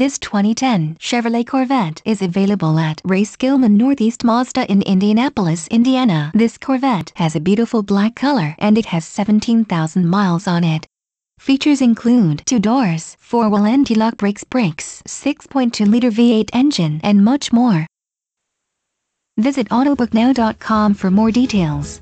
This 2010 Chevrolet Corvette is available at Ray Skillman Northeast Mazda in Indianapolis, Indiana. This Corvette has a beautiful black color and it has 17,000 miles on it. Features include 2 doors, 4-wheel anti-lock brakes, 6.2-liter V8 engine, and much more. Visit autobooknow.com for more details.